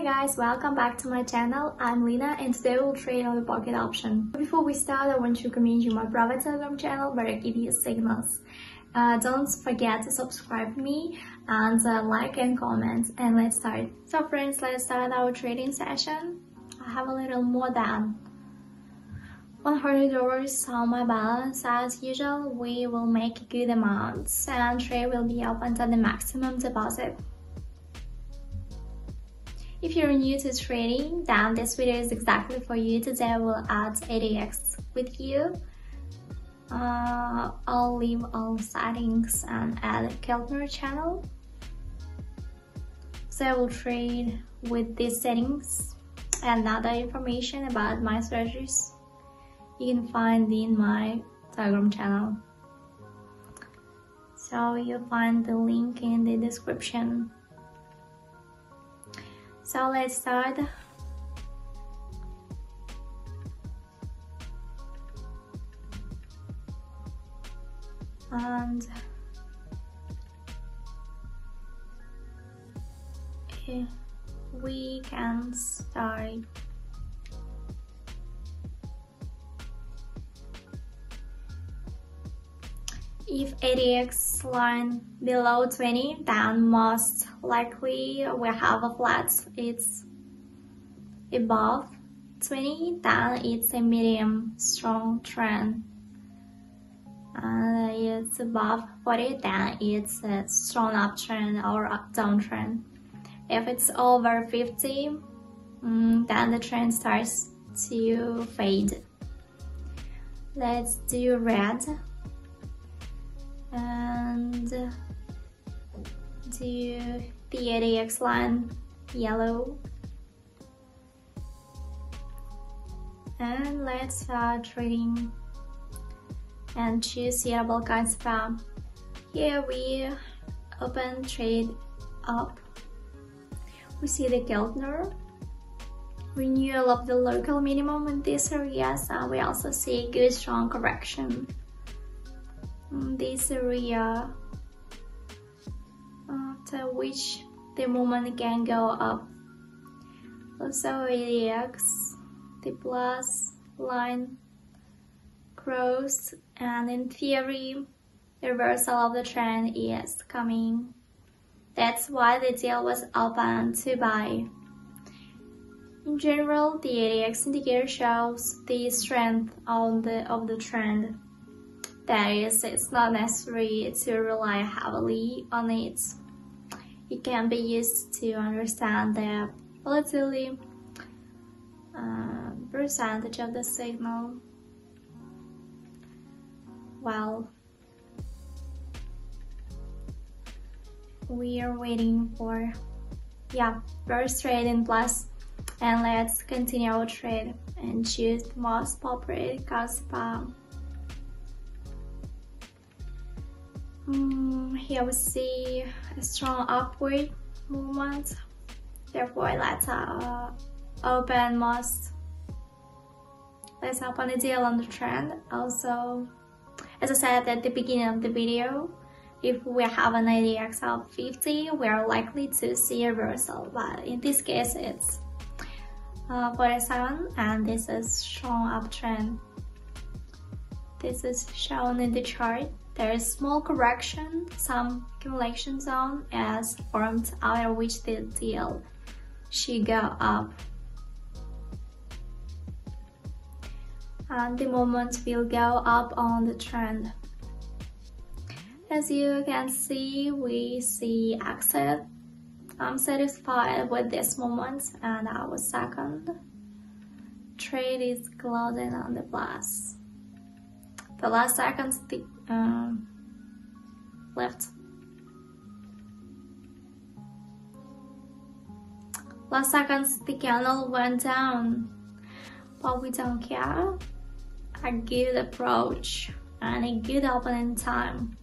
Hi guys, welcome back to my channel. I'm Lina and today we'll trade on the Pocket Option. Before we start, I want to recommend you my private Telegram channel where I give you signals. Don't forget to subscribe me and like and comment, and let's start. So friends, let's start our trading session. I have a little more than $100 on my balance. As usual, we will make a good amount and trade will be up until the maximum deposit. If you're new to trading, then this video is exactly for you. Today I will add ADX with you. I'll leave all settings and add Keltner channel. So I will trade with these settings and other information about my strategies you can find in my Telegram channel. So you'll find the link in the description. So let's start. And okay, we can start. If ADX line below 20, then most likely we have a flat. It's above 20, then it's a medium strong trend. And it's above 40, then it's a strong uptrend or downtrend. If it's over 50, then the trend starts to fade. Let's do red. And do the ADX line yellow, and let's start trading and choose suitable kinds of app. Here we open trade up. We see the Keltner renewal of the local minimum in this area, and we also see good strong correction. This area, after which the movement can go up. Also ADX, the plus line crossed, and in theory reversal of the trend is coming. That's why the deal was open to buy. In general, the ADX indicator shows the strength of the trend. That is, it's not necessary to rely heavily on it. It can be used to understand the volatility percentage of the signal. Well, we are waiting for first trade in plus, and let's continue our trade and choose the most popular CASPA. Here we see a strong upward movement, therefore let's open a deal on the trend. Also, as I said at the beginning of the video, if we have an ADX of 50, we are likely to see a reversal, but in this case it's 47, and this is strong uptrend. This is shown in the chart. There is small correction, some accumulation zone as formed, after which the deal should go up. And the movement will go up on the trend. As you can see, we see exit. I'm satisfied with this movement, and our second trade is closing on the plus. The last seconds the candle went down, but we don't care. A good approach and a good opening time.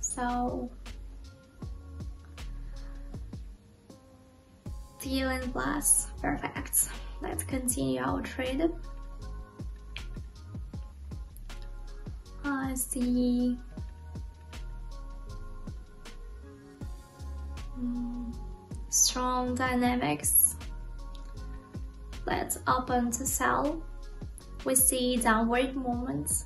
So feeling plus, perfect. Let's continue our trade. I see strong dynamics. Let's open to sell. We see downward movements.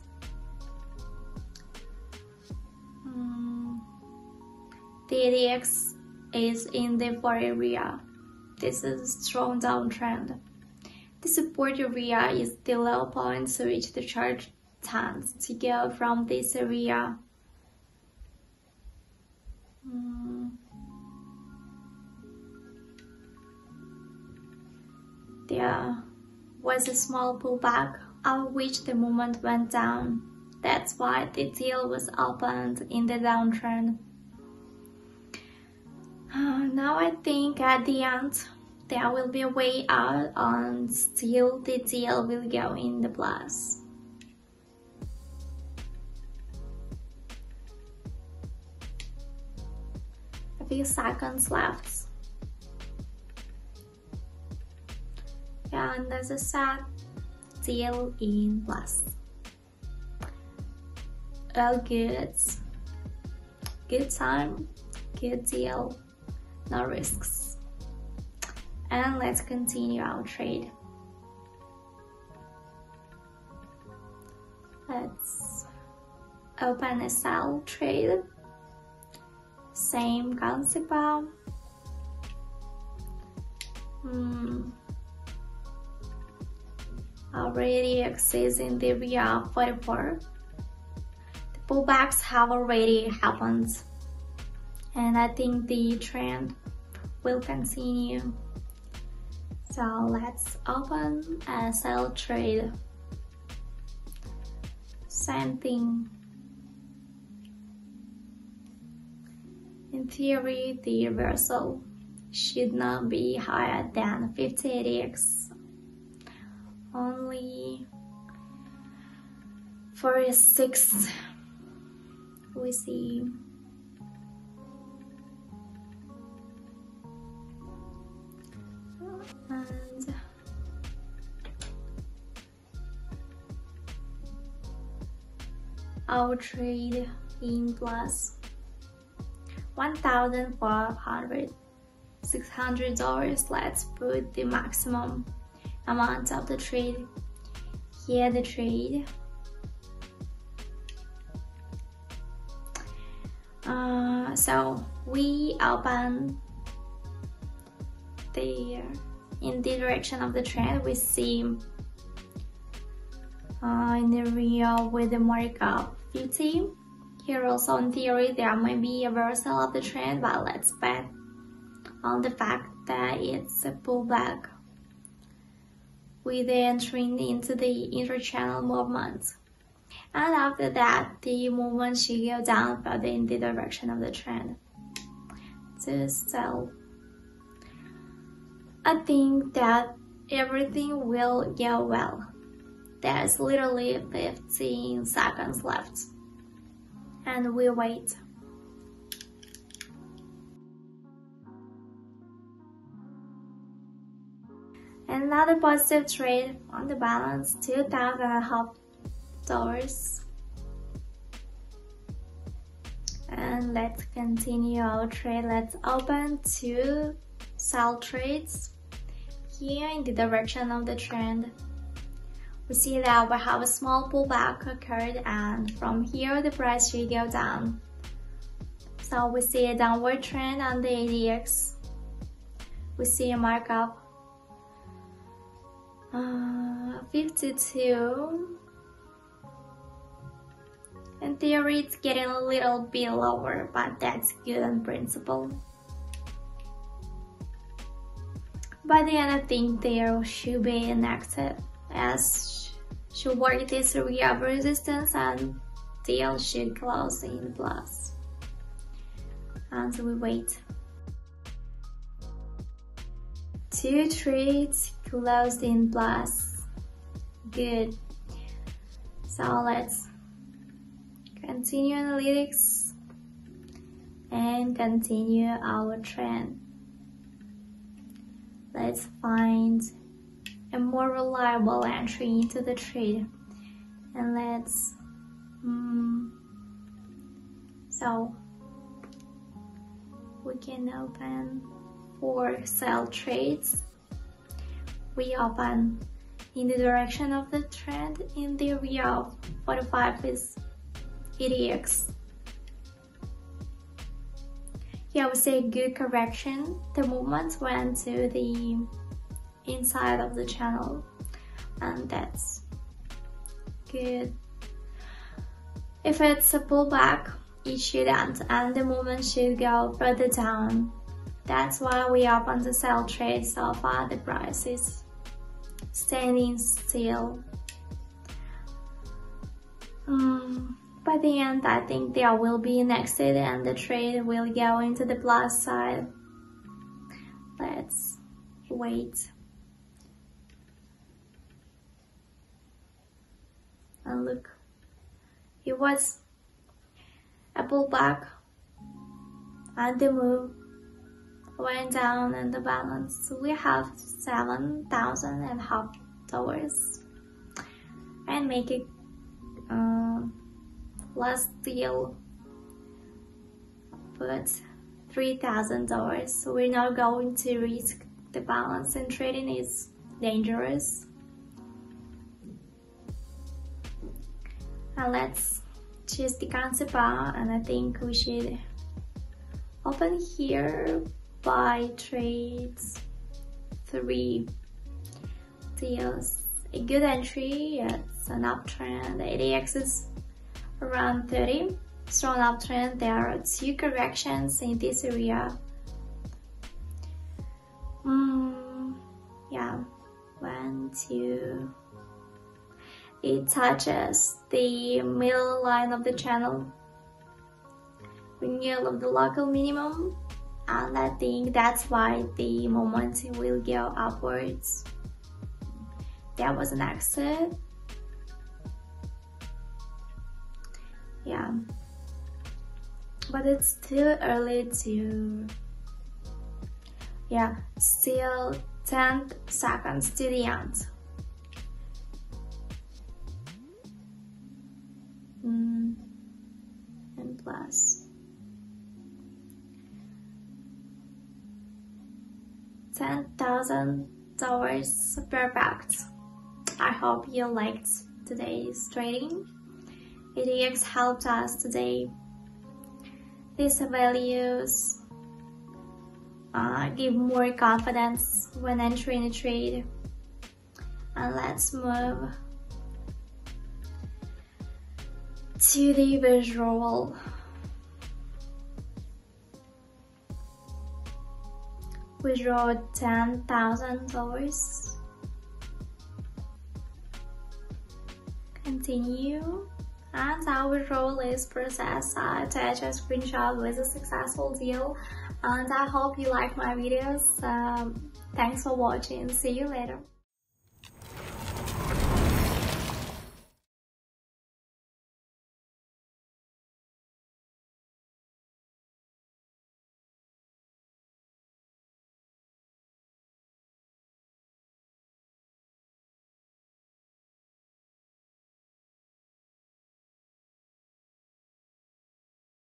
The ADX is in the 4 area. This is a strong downtrend. The support area is the low point to which the chart tends to go from this area. There was a small pullback of which the movement went down. That's why the deal was opened in the downtrend. Now I think at the end there will be a way out and still the deal will go in the plus. A few seconds left. And as I said, deal in plus. All good. Good time, good deal, no risks. And let's continue our trade. Let's open a sell trade. Same concept. Already exists in the area 44. The pullbacks have already happened. And I think the trend will continue. So let's open a sell trade. Same thing. In theory, the reversal should not be higher than 50 ADX. Only 46. We see. And our trade in plus $1,400. Let's put the maximum amount of the trade here. The trade so we open there. In the direction of the trend, we see in the area with the markup 50. Here also in theory there may be a reversal of the trend, but let's bet on the fact that it's a pullback with entering into the inter-channel movement. And after that, the movement should go down further in the direction of the trend. Just so. I think that everything will go well. There's literally 15 seconds left. And we wait. Another positive trade on the balance, $2,500. And let's continue our trade. Let's open two sell trades. Here in the direction of the trend, we see that we have a small pullback occurred, and from here the price should go down. So we see a downward trend on the ADX. We see a markup 52. In theory it's getting a little bit lower, but that's good in principle. By the end, I think there should be an exit, as should work this area of resistance, and deal should close in plus. And we wait. Two trades closed in plus. Good. So let's continue analytics and continue our trend. Let's find a more reliable entry into the trade, and let's so we can open or sell trades, we open in the direction of the trend in the area of 45 is ADX. Yeah, I would say good correction. The movements went to the inside of the channel, and that's good. If it's a pullback, it shouldn't, and the movement should go further down. That's why we open the sell trade. So far, the price is standing still. By the end, I think there will be an exit and the trade will go into the plus side. Let's wait and look. It was a pullback and the move went down, and the balance we have $7,500 and make it last deal, but $3,000. So we're not going to risk the balance, and trading is dangerous. And let's choose the currency bar, and I think we should open here by trades 3 deals. A good entry, it's an uptrend. ADX is around 30, strong uptrend. There are 2 corrections in this area. Yeah, 1, 2. It touches the middle line of the channel, renewal of the local minimum, and I think that's why the momentum will go upwards. There was an exit. Yeah, but it's too early to, yeah, still 10 seconds to the end. And plus 10,000 dollars, perfect. I hope you liked today's trading. ADX helped us today. These values give more confidence when entering a trade. And let's move to the visual. We draw $10,000. Continue. And our role is process. I attach a screenshot with a successful deal, and I hope you like my videos. Thanks for watching. See you later.